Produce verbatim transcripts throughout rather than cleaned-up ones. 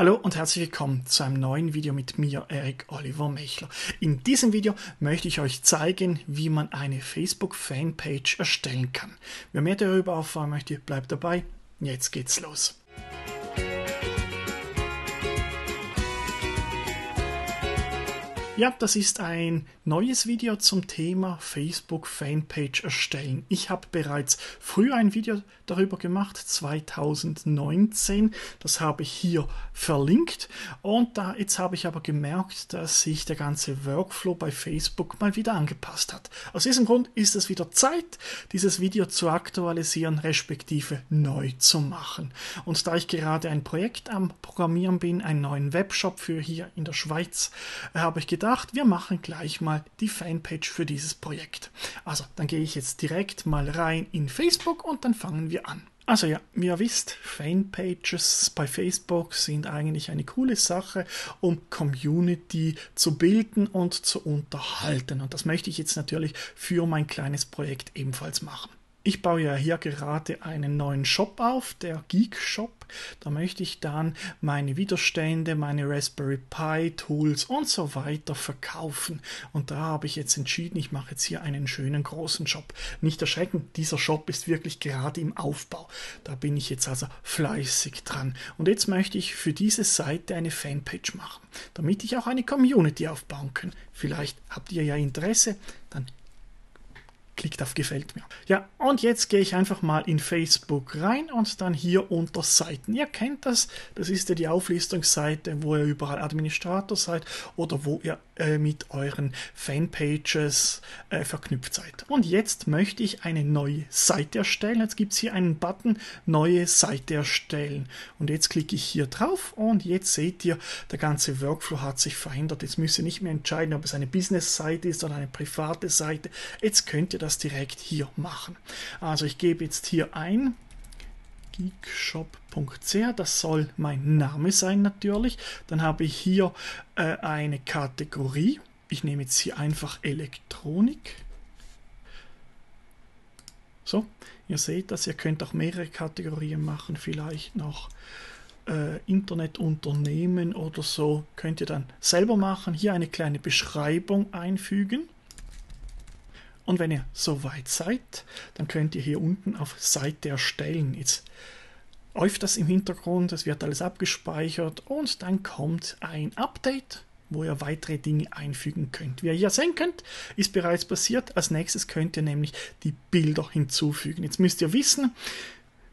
Hallo und herzlich willkommen zu einem neuen Video mit mir, Eric Oliver Mechler. In diesem Video möchte ich euch zeigen, wie man eine Facebook-Fanpage erstellen kann. Wer mehr darüber erfahren möchte, bleibt dabei. Jetzt geht's los. Ja, das ist ein neues Video zum Thema Facebook Fanpage erstellen. Ich habe bereits früher ein Video darüber gemacht, zweitausendneunzehn. Das habe ich hier verlinkt. Und da, jetzt habe ich aber gemerkt, dass sich der ganze Workflow bei Facebook mal wieder angepasst hat. Aus diesem Grund ist es wieder Zeit, dieses Video zu aktualisieren, respektive neu zu machen. Und da ich gerade ein Projekt am Programmieren bin, einen neuen Webshop für hier in der Schweiz, habe ich gedacht, wir machen gleich mal die Fanpage für dieses Projekt. Also, dann gehe ich jetzt direkt mal rein in Facebook und dann fangen wir an. Also ja, wie ihr wisst, Fanpages bei Facebook sind eigentlich eine coole Sache, um Community zu bilden und zu unterhalten. Und das möchte ich jetzt natürlich für mein kleines Projekt ebenfalls machen. Ich baue ja hier gerade einen neuen Shop auf, der Geekshop. Da möchte ich dann meine Widerstände, meine Raspberry Pi Tools und so weiter verkaufen. Und da habe ich jetzt entschieden, ich mache jetzt hier einen schönen großen Shop. Nicht erschrecken, dieser Shop ist wirklich gerade im Aufbau. Da bin ich jetzt also fleißig dran. Und jetzt möchte ich für diese Seite eine Fanpage machen, damit ich auch eine Community aufbauen kann. Vielleicht habt ihr ja Interesse, dann klickt auf Gefällt mir. Ja, und jetzt gehe ich einfach mal in Facebook rein und dann hier unter Seiten. Ihr kennt das, das ist ja die Auflistungsseite, wo ihr überall Administrator seid oder wo ihr äh, mit euren Fanpages äh, verknüpft seid. Und jetzt möchte ich eine neue Seite erstellen. Jetzt gibt es hier einen Button, neue Seite erstellen. Und jetzt klicke ich hier drauf und jetzt seht ihr, der ganze Workflow hat sich verändert. Jetzt müsst ihr nicht mehr entscheiden, ob es eine Business-Seite ist oder eine private Seite. Jetzt könnt ihr das direkt hier machen. Also ich gebe jetzt hier ein geekshop punkt c h, das soll mein Name sein natürlich. Dann habe ich hier äh, eine Kategorie. Ich nehme jetzt hier einfach Elektronik. So, ihr seht das, ihr könnt auch mehrere Kategorien machen, vielleicht noch äh, Internetunternehmen oder so. Könnt ihr dann selber machen. Hier eine kleine Beschreibung einfügen. Und wenn ihr soweit seid, dann könnt ihr hier unten auf Seite erstellen. Jetzt läuft das im Hintergrund, es wird alles abgespeichert und dann kommt ein Update, wo ihr weitere Dinge einfügen könnt. Wie ihr hier sehen könnt, ist bereits passiert. Als nächstes könnt ihr nämlich die Bilder hinzufügen. Jetzt müsst ihr wissen,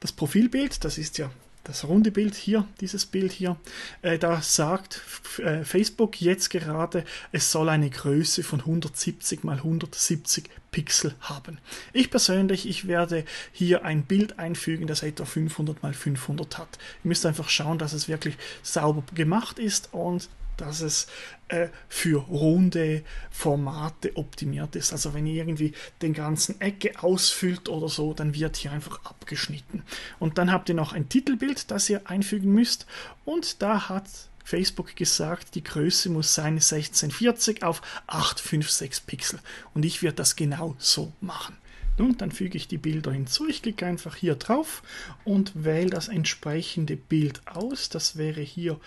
das Profilbild, das ist ja das runde Bild hier, dieses Bild hier, äh, da sagt äh, Facebook jetzt gerade, es soll eine Größe von hundertsiebzig mal hundertsiebzig Pixel haben. Ich persönlich, ich werde hier ein Bild einfügen, das etwa fünfhundert mal fünfhundert hat. Ihr müsst einfach schauen, dass es wirklich sauber gemacht ist und dass es äh, für runde Formate optimiert ist. Also wenn ihr irgendwie den ganzen Ecke ausfüllt oder so, dann wird hier einfach abgeschnitten. Und dann habt ihr noch ein Titelbild, das ihr einfügen müsst. Und da hat Facebook gesagt, die Größe muss sein sechzehnhundertvierzig auf achthundertsechsundfünfzig Pixel. Und ich werde das genau so machen. Nun, dann füge ich die Bilder hinzu. Ich klicke einfach hier drauf und wähle das entsprechende Bild aus. Das wäre hier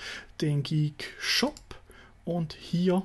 den Geekshop und hier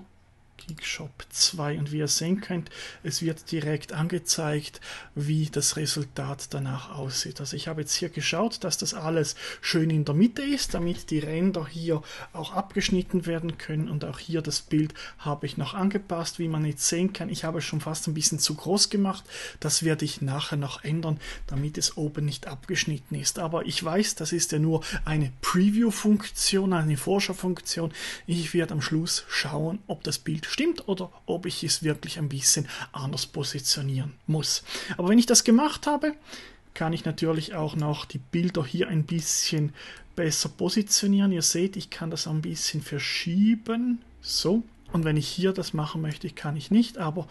Geekshop zwei. Und wie ihr sehen könnt, es wird direkt angezeigt, wie das Resultat danach aussieht. Also ich habe jetzt hier geschaut, dass das alles schön in der Mitte ist, damit die Ränder hier auch abgeschnitten werden können. Und auch hier das Bild habe ich noch angepasst, wie man jetzt sehen kann. Ich habe es schon fast ein bisschen zu groß gemacht. Das werde ich nachher noch ändern, damit es oben nicht abgeschnitten ist. Aber ich weiß, das ist ja nur eine Preview-Funktion, eine Vorschau-Funktion. Ich werde am Schluss schauen, ob das Bild stimmt oder ob ich es wirklich ein bisschen anders positionieren muss. Aber wenn ich das gemacht habe, kann ich natürlich auch noch die Bilder hier ein bisschen besser positionieren. Ihr seht, ich kann das ein bisschen verschieben. So. Und wenn ich hier das machen möchte, kann ich nicht, aber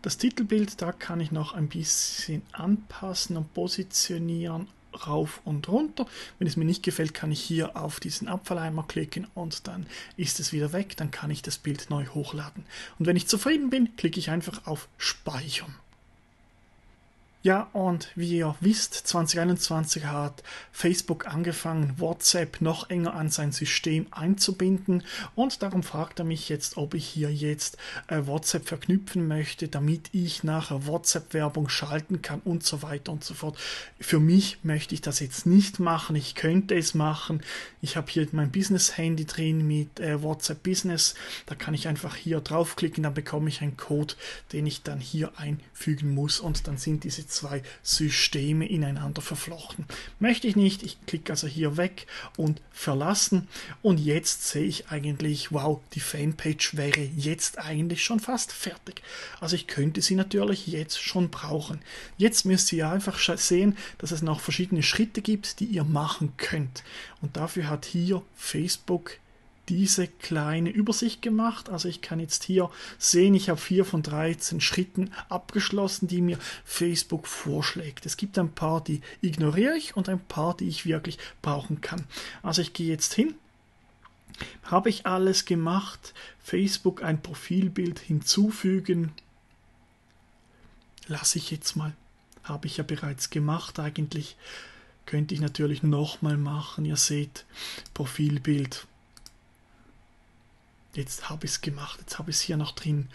das Titelbild, da kann ich noch ein bisschen anpassen und positionieren. Rauf und runter. Wenn es mir nicht gefällt, kann ich hier auf diesen Abfalleimer klicken und dann ist es wieder weg. Dann kann ich das Bild neu hochladen. Und wenn ich zufrieden bin, klicke ich einfach auf Speichern. Ja, und wie ihr wisst, zwanzig einundzwanzig hat Facebook angefangen, WhatsApp noch enger an sein System einzubinden, und darum fragt er mich jetzt, ob ich hier jetzt äh, WhatsApp verknüpfen möchte, damit ich nachher WhatsApp-Werbung schalten kann und so weiter und so fort. Für mich möchte ich das jetzt nicht machen, ich könnte es machen. Ich habe hier mein Business-Handy drin mit äh, WhatsApp Business, da kann ich einfach hier draufklicken, dann bekomme ich einen Code, den ich dann hier einfügen muss, und dann sind diese zwei Systeme ineinander verflochten. Möchte ich nicht. Ich klicke also hier weg und verlassen, und jetzt sehe ich eigentlich, wow, die Fanpage wäre jetzt eigentlich schon fast fertig. Also ich könnte sie natürlich jetzt schon brauchen. Jetzt müsst ihr einfach sehen, dass es noch verschiedene Schritte gibt, die ihr machen könnt, und dafür hat hier Facebook diese kleine Übersicht gemacht. Also ich kann jetzt hier sehen, ich habe vier von dreizehn Schritten abgeschlossen, die mir Facebook vorschlägt. Es gibt ein paar, die ignoriere ich, und ein paar, die ich wirklich brauchen kann. Also ich gehe jetzt hin, habe ich alles gemacht, Facebook ein Profilbild hinzufügen, lasse ich jetzt mal, habe ich ja bereits gemacht eigentlich, könnte ich natürlich nochmal machen, ihr seht, Profilbild. Jetzt habe ich es gemacht, jetzt habe ich es hier noch drin.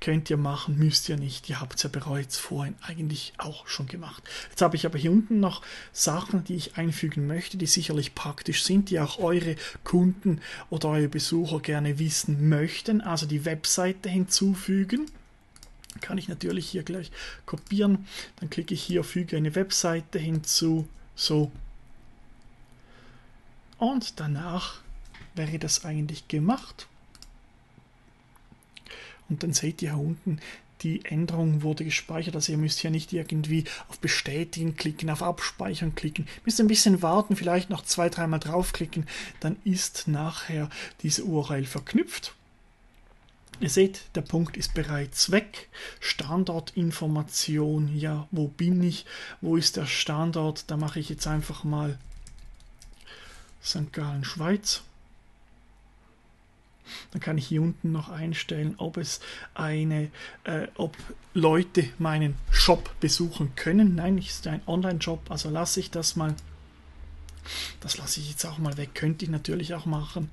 Könnt ihr machen, müsst ihr nicht. Ihr habt es ja bereits vorhin eigentlich auch schon gemacht. Jetzt habe ich aber hier unten noch Sachen, die ich einfügen möchte, die sicherlich praktisch sind, die auch eure Kunden oder eure Besucher gerne wissen möchten. Also die Webseite hinzufügen. Kann ich natürlich hier gleich kopieren. Dann klicke ich hier, füge eine Webseite hinzu. So. Und danach wäre das eigentlich gemacht, und dann seht ihr hier unten, die Änderung wurde gespeichert, also ihr müsst hier nicht irgendwie auf Bestätigen klicken, auf Abspeichern klicken, müsst ein bisschen warten, vielleicht noch zwei, dreimal draufklicken, dann ist nachher diese U R L verknüpft. Ihr seht, der Punkt ist bereits weg. Standortinformation, ja, wo bin ich, wo ist der Standort, da mache ich jetzt einfach mal Sankt Gallen, Schweiz. Dann kann ich hier unten noch einstellen, ob es eine, äh, ob Leute meinen Shop besuchen können. Nein, es ist ein Online-Shop, also lasse ich das mal. Das lasse ich jetzt auch mal weg, könnte ich natürlich auch machen.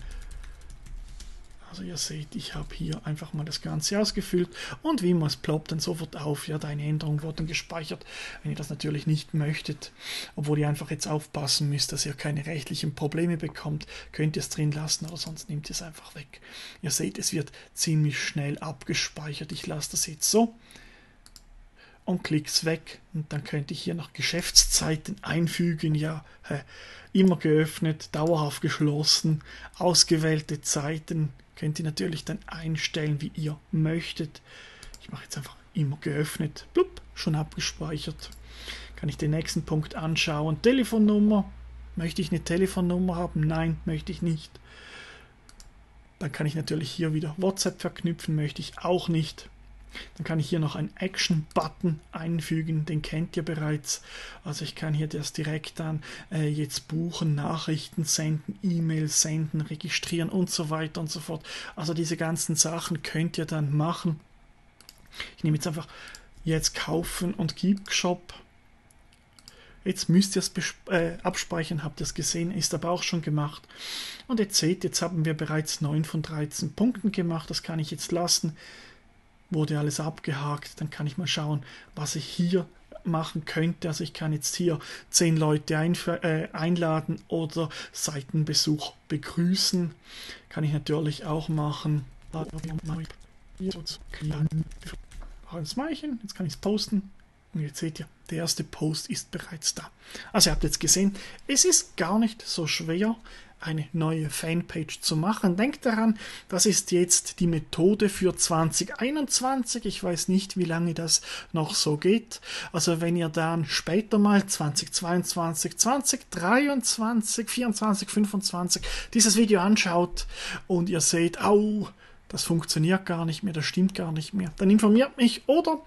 Also ihr seht, ich habe hier einfach mal das Ganze ausgefüllt, und wie immer, es ploppt dann sofort auf, ja, deine Änderung wurde gespeichert. Wenn ihr das natürlich nicht möchtet, obwohl ihr einfach jetzt aufpassen müsst, dass ihr keine rechtlichen Probleme bekommt, könnt ihr es drin lassen, oder sonst nehmt ihr es einfach weg. Ihr seht, es wird ziemlich schnell abgespeichert. Ich lasse das jetzt so und klicke es weg, und dann könnte ich hier noch Geschäftszeiten einfügen, ja, immer geöffnet, dauerhaft geschlossen, ausgewählte Zeiten. Könnt ihr natürlich dann einstellen, wie ihr möchtet. Ich mache jetzt einfach immer geöffnet. Blub, schon abgespeichert. Kann ich den nächsten Punkt anschauen. Telefonnummer. Möchte ich eine Telefonnummer haben? Nein, möchte ich nicht. Dann kann ich natürlich hier wieder WhatsApp verknüpfen. Möchte ich auch nicht. Dann kann ich hier noch einen Action-Button einfügen. Den kennt ihr bereits. Also ich kann hier das direkt dann äh, jetzt buchen, Nachrichten senden, E-Mails senden, registrieren und so weiter und so fort. Also diese ganzen Sachen könnt ihr dann machen. Ich nehme jetzt einfach jetzt kaufen und Geekshop. Jetzt müsst ihr es äh, abspeichern, habt ihr es gesehen, ist aber auch schon gemacht. Und jetzt seht, jetzt haben wir bereits neun von dreizehn Punkten gemacht. Das kann ich jetzt lassen. Wurde alles abgehakt, dann kann ich mal schauen, was ich hier machen könnte. Also ich kann jetzt hier zehn Leute äh, einladen oder Seitenbesuch begrüßen. Kann ich natürlich auch machen. Jetzt kann ich es posten. Und jetzt seht ihr, der erste Post ist bereits da. Also ihr habt jetzt gesehen, es ist gar nicht so schwer, eine neue Fanpage zu machen. Denkt daran, das ist jetzt die Methode für zwanzig einundzwanzig. Ich weiß nicht, wie lange das noch so geht. Also wenn ihr dann später mal zwanzig zweiundzwanzig, zwanzig dreiundzwanzig, vierundzwanzig, fünfundzwanzig dieses Video anschaut und ihr seht, au, das funktioniert gar nicht mehr, das stimmt gar nicht mehr, dann informiert mich, oder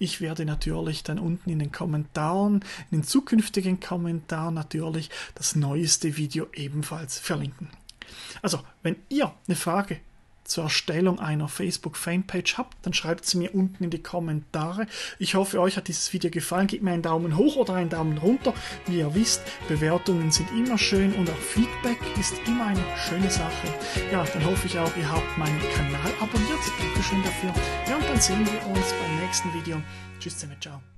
ich werde natürlich dann unten in den Kommentaren, in den zukünftigen Kommentaren natürlich das neueste Video ebenfalls verlinken. Also, wenn ihr eine Frage zur Erstellung einer Facebook-Fanpage habt, dann schreibt sie mir unten in die Kommentare. Ich hoffe, euch hat dieses Video gefallen. Gebt mir einen Daumen hoch oder einen Daumen runter. Wie ihr wisst, Bewertungen sind immer schön und auch Feedback ist immer eine schöne Sache. Ja, dann hoffe ich auch, ihr habt meinen Kanal abonniert. Dankeschön dafür. Ja, und dann sehen wir uns beim nächsten Video. Tschüss, ciao.